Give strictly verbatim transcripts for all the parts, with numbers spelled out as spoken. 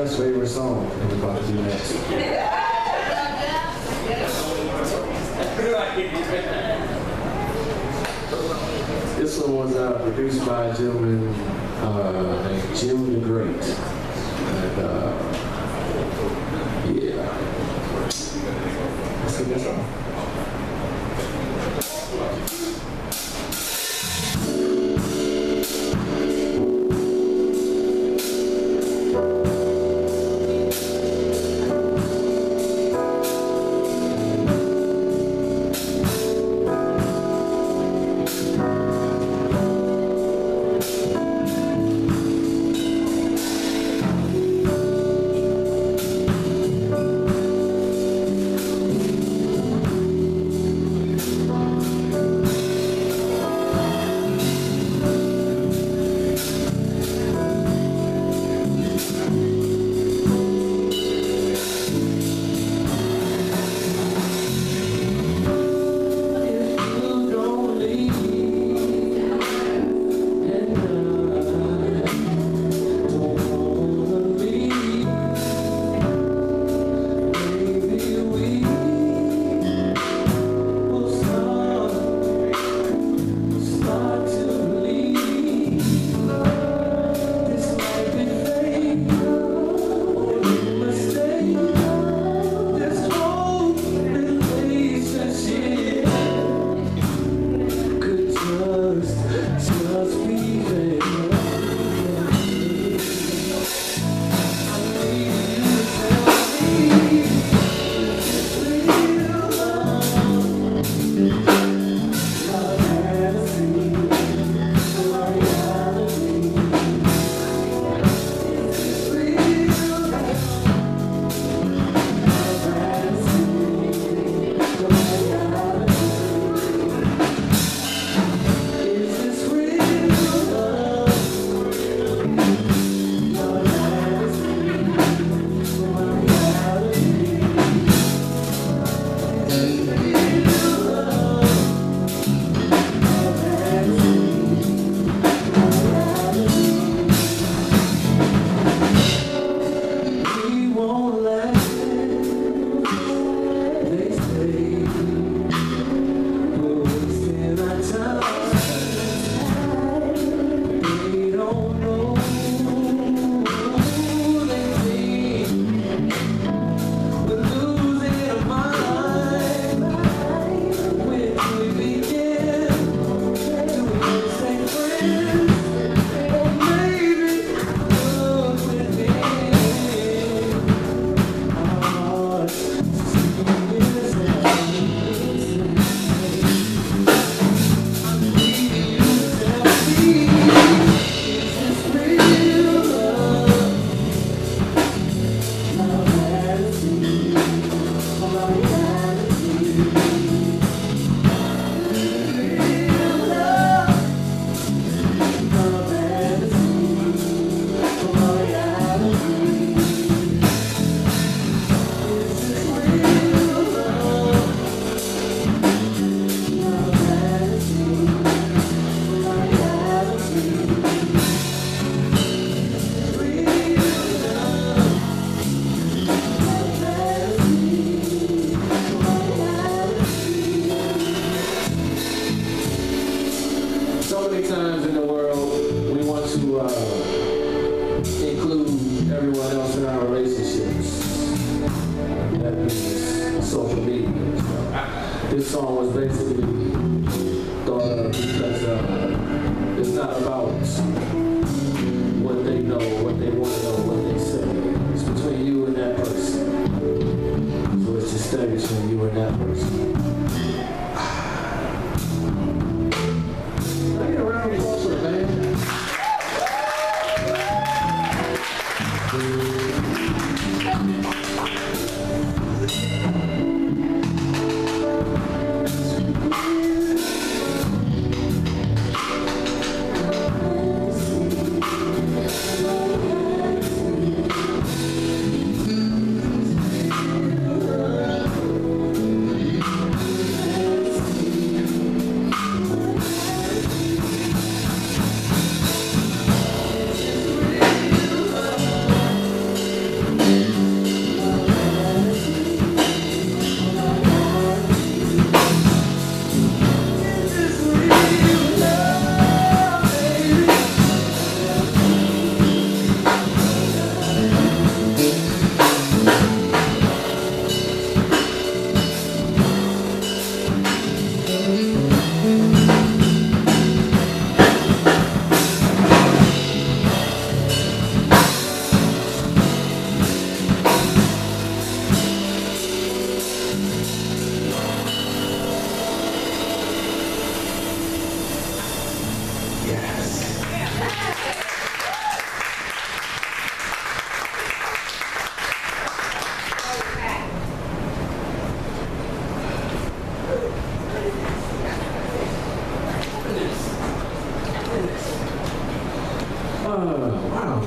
Jeff's favorite song that we're about to do next. This one was uh, produced by a gentleman uh, named Jim the Great. And, uh, yeah. Let's see this one.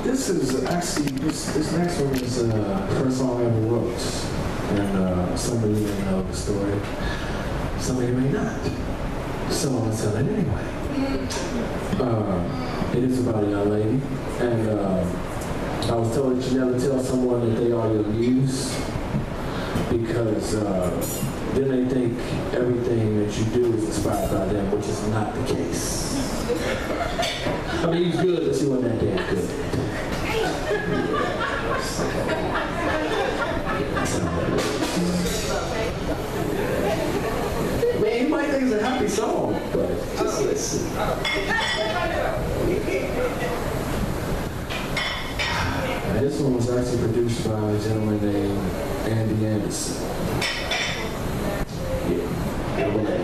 this is actually, this, this next one is uh, the first song I ever wrote. And uh, somebody may know the story. Somebody may not. So I'm going to tell it anyway. Uh, it is about a young lady. And uh, I was told that you never tell someone that they are your muse, because uh, then they think everything that you do is inspired by them, which is not the case. I mean, he's good, but she wasn't that damn good. I mean, you might think it's a happy song, but just listen. Now, this one was actually produced by a gentleman named Andy Anderson. Yeah, everybody.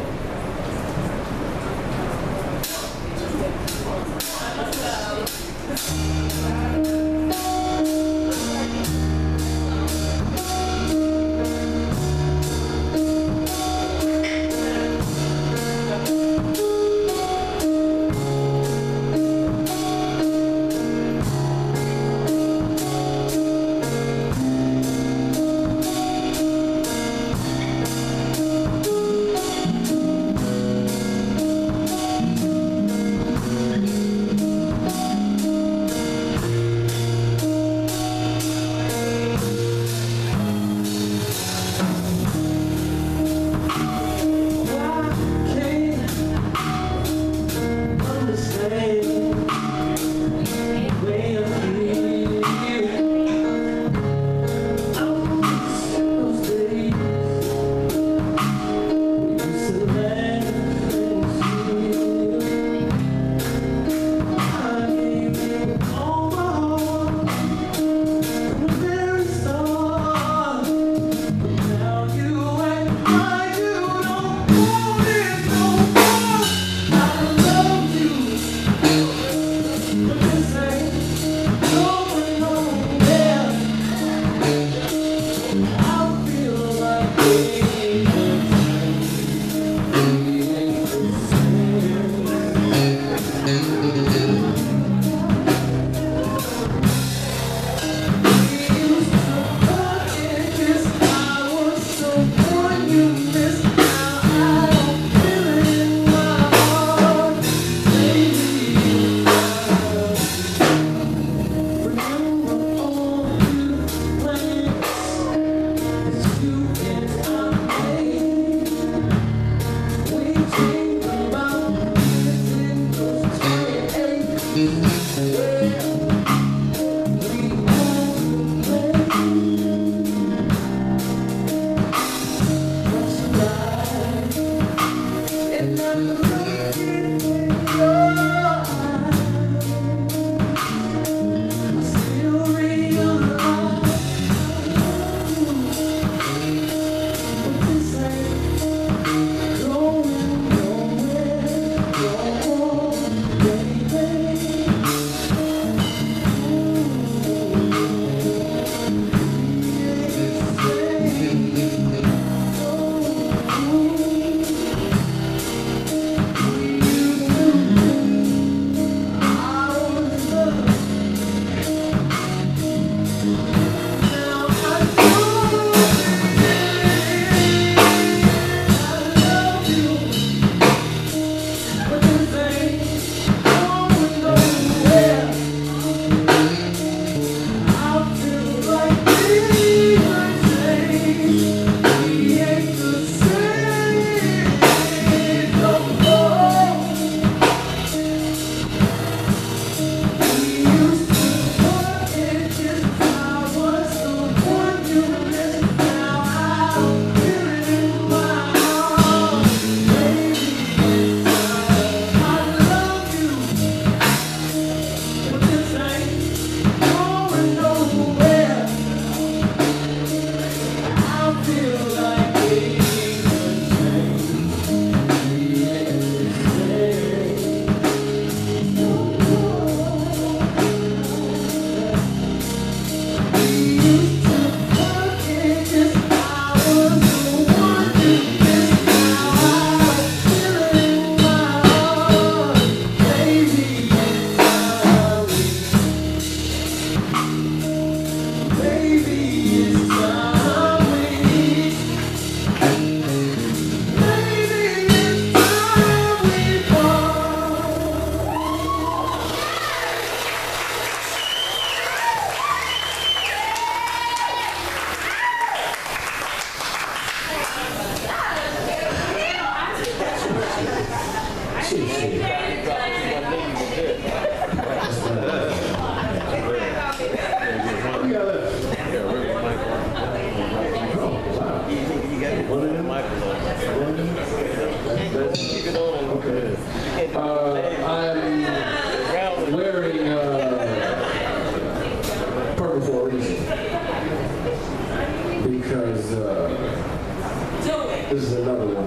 This is another one.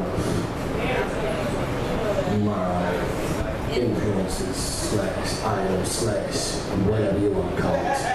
My influences slash items slash whatever you want to call it.